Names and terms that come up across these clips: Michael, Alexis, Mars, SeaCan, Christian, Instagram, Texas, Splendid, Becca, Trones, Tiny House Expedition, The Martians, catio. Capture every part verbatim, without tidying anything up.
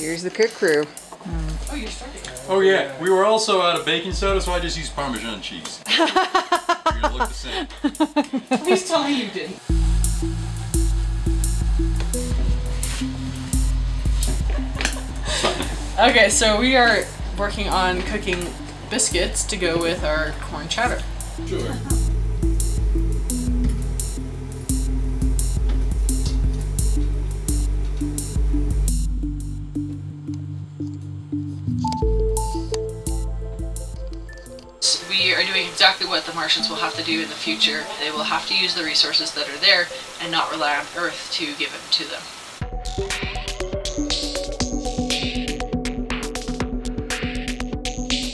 Here's the cook crew. Mm. Oh, you're starting. Oh yeah, we were also out of baking soda, so I just used Parmesan cheese. You're gonna look the same. Please tell me you didn't. Okay, so we are working on cooking biscuits to go with our corn chowder. Sure. We are doing exactly what the Martians will have to do in the future. They will have to use the resources that are there and not rely on Earth to give them to them.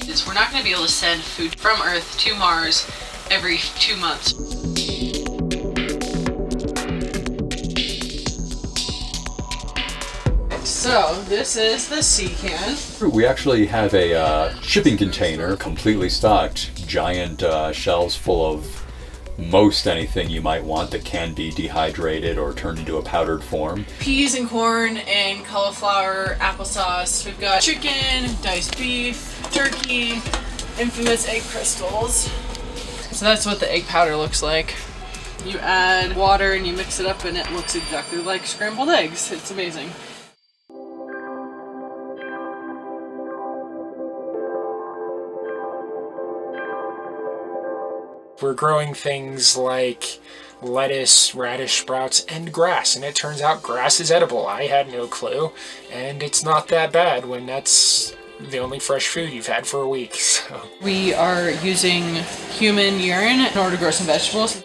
It's, we're not going to be able to send food from Earth to Mars every two months. So this is the SeaCan. We actually have a uh, shipping container completely stocked, giant uh, shelves full of most anything you might want that can be dehydrated or turned into a powdered form. Peas and corn and cauliflower, applesauce. We've got chicken, diced beef, turkey, infamous egg crystals. So that's what the egg powder looks like. You add water and you mix it up and it looks exactly like scrambled eggs. It's amazing. We're growing things like lettuce, radish sprouts, and grass, and it turns out grass is edible. I had no clue, and it's not that bad when that's the only fresh food you've had for a week. So. We are using human urine in order to grow some vegetables.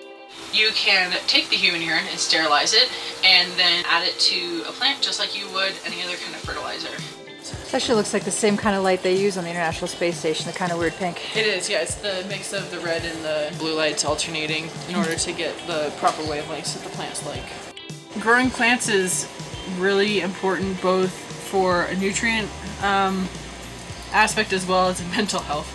You can take the human urine and sterilize it, and then add it to a plant just like you would any other kind of fertilizer. It actually looks like the same kind of light they use on the International Space Station, the kind of weird pink. It is, yeah, it's the mix of the red and the blue lights alternating in order to get the proper wavelengths that the plants like. Growing plants is really important both for a nutrient um, aspect as well as in mental health.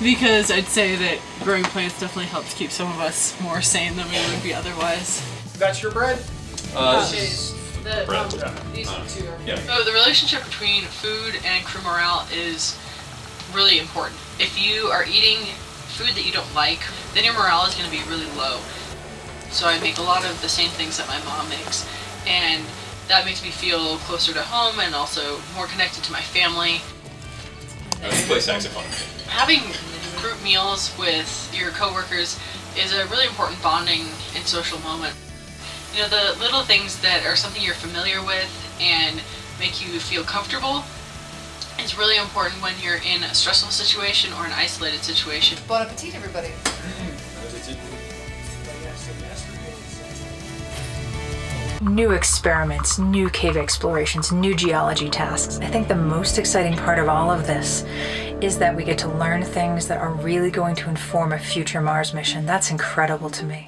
Because I'd say that growing plants definitely helps keep some of us more sane than we would be otherwise. That's your bread? Uh, this is The, um, these uh, two are yeah. So the relationship between food and crew morale is really important. If you are eating food that you don't like, then your morale is going to be really low. So I make a lot of the same things that my mom makes, and that makes me feel closer to home and also more connected to my family. I can play saxophone. Having group meals with your coworkers is a really important bonding and social moment. You know, the little things that are something you're familiar with and make you feel comfortable is really important when you're in a stressful situation or an isolated situation. Bon appetit, everybody. New experiments, new cave explorations, new geology tasks. I think the most exciting part of all of this is that we get to learn things that are really going to inform a future Mars mission. That's incredible to me.